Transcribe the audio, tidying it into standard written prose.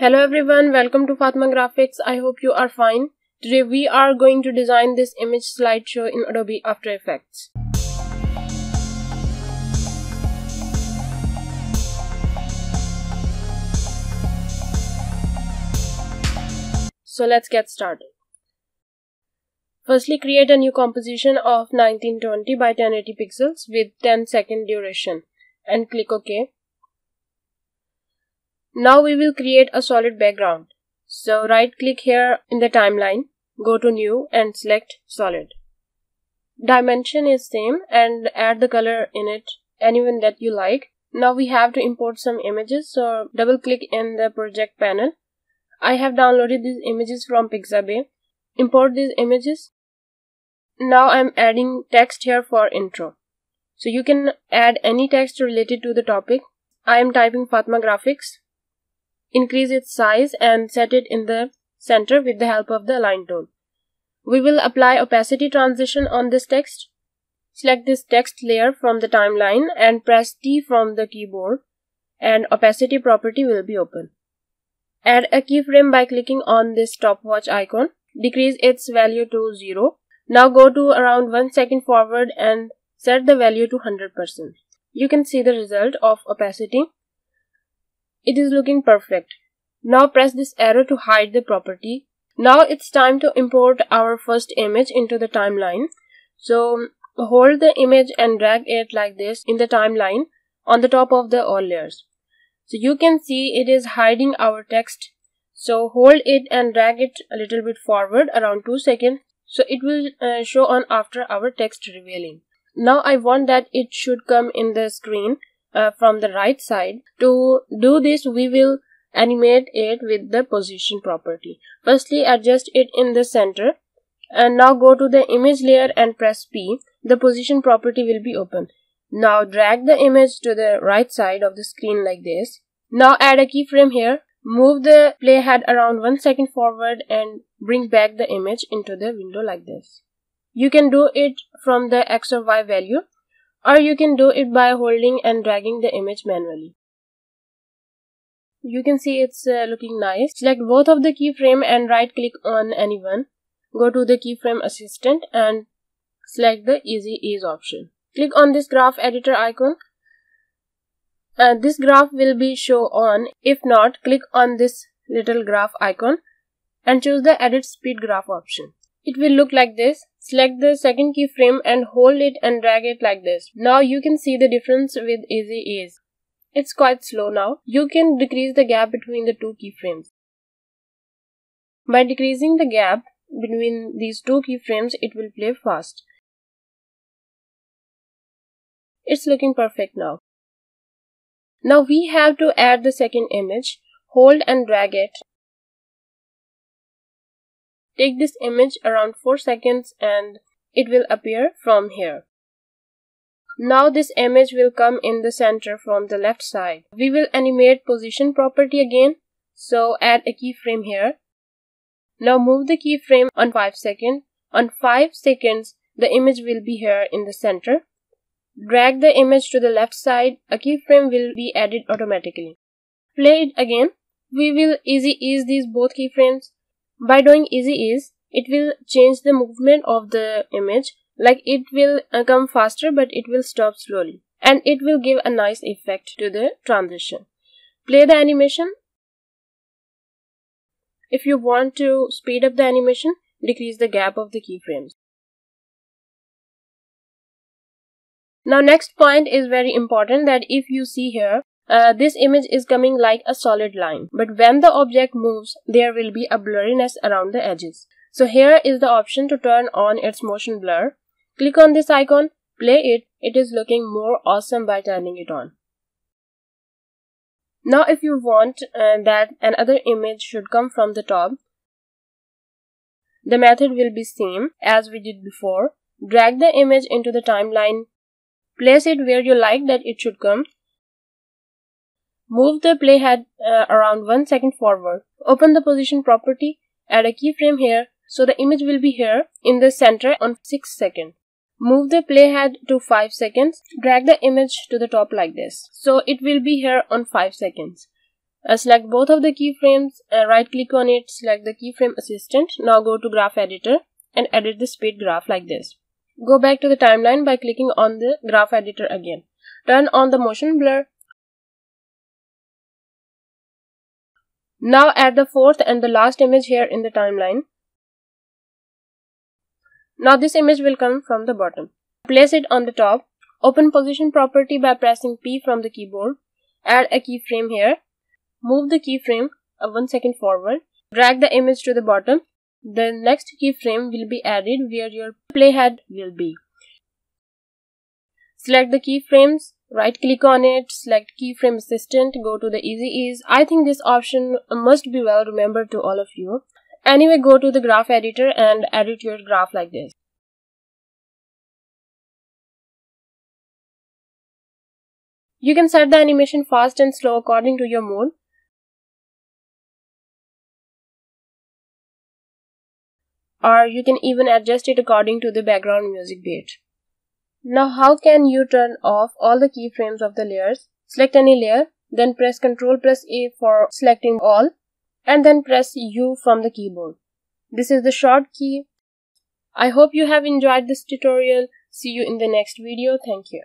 Hello everyone, welcome to Fatimah Graphics. I hope you are fine. Today we are going to design this image slideshow in Adobe After Effects. So let's get started. Firstly, create a new composition of 1920 by 1080 pixels with 10-second duration and click OK. Now we will create a solid background. So right click here in the timeline, go to new and select solid. Dimension is same and add the color in it, anyone that you like. Now we have to import some images, so double click in the project panel. I have downloaded these images from Pixabay. Import these images. Now I'm adding text here for intro. So you can add any text related to the topic. I am typing Fatimah Graphics. Increase its size and set it in the center with the help of the align tool. We will apply opacity transition on this text. Select this text layer from the timeline and press T from the keyboard, and opacity property will be open. Add a keyframe by clicking on this stopwatch icon. Decrease its value to 0. Now go to around 1 second forward and set the value to 100%. You can see the result of opacity. It is looking perfect. Now press this arrow to hide the property. Now it's time to import our first image into the timeline. So hold the image and drag it like this in the timeline on the top of the all layers. So you can see it is hiding our text. So hold it and drag it a little bit forward around 2 seconds. So it will show on after our text revealing. Now I want that it should come in the screen. From the right side. To do this, we will animate it with the position property. Firstly, adjust it in the center, and now go to the image layer and press P. The position property will be open. Now drag the image to the right side of the screen like this. Now add a keyframe here. Move the playhead around 1 second forward and bring back the image into the window like this. You can do it from the X or Y value, or you can do it by holding and dragging the image manually. You can see it's looking nice. Select both of the keyframe and right click on any one. Go to the keyframe assistant and select the easy ease option. Click on this graph editor icon. This graph will be show on. If not, click on this little graph icon and choose the edit speed graph option. It will look like this. Select the second keyframe and hold it and drag it like this. Now you can see the difference with easy ease. It's quite slow now. You can decrease the gap between the two keyframes. By decreasing the gap between these two keyframes, it will play fast. It's looking perfect now. Now we have to add the second image. Hold and drag it. Take this image around 4 seconds and it will appear from here. Now this image will come in the center from the left side. We will animate position property again. So add a keyframe here. Now move the keyframe on 5 seconds. On 5 seconds, the image will be here in the center. Drag the image to the left side. A keyframe will be added automatically. Play it again. We will easy ease these both keyframes. By doing easy ease, it will change the movement of the image. Like it will come faster, but it will stop slowly. And it will give a nice effect to the transition. Play the animation. If you want to speed up the animation, decrease the gap of the keyframes. Now next point is very important, that if you see here, this image is coming like a solid line, but when the object moves, there will be a blurriness around the edges. So here is the option to turn on its motion blur. Click on this icon, play it. It is looking more awesome by turning it on. Now if you want that another image should come from the top, the method will be same as we did before. Drag the image into the timeline. Place it where you like that it should come. Move the playhead around 1 second forward. Open the position property. Add a keyframe here. So the image will be here in the center on 6 seconds. Move the playhead to 5 seconds. Drag the image to the top like this. So it will be here on 5 seconds. Select both of the keyframes, right click on it, select the keyframe assistant. Now go to graph editor and edit the speed graph like this. Go back to the timeline by clicking on the graph editor again. Turn on the motion blur. Now add the fourth and the last image here in the timeline. Now this image will come from the bottom. Place it on the top. Open position property by pressing P from the keyboard. Add a keyframe here. Move the keyframe 1 second forward. Drag the image to the bottom. The next keyframe will be added where your playhead will be. Select the keyframes, right click on it, select keyframe assistant, go to the easy ease. I think this option must be well remembered to all of you. Anyway, go to the graph editor and edit your graph like this. You can set the animation fast and slow according to your mood. Or you can even adjust it according to the background music beat. Now how can you turn off all the keyframes of the layers? Select any layer, then press Ctrl plus A for selecting all, and then press U from the keyboard. This is the short key. I hope you have enjoyed this tutorial. See you in the next video. Thank you.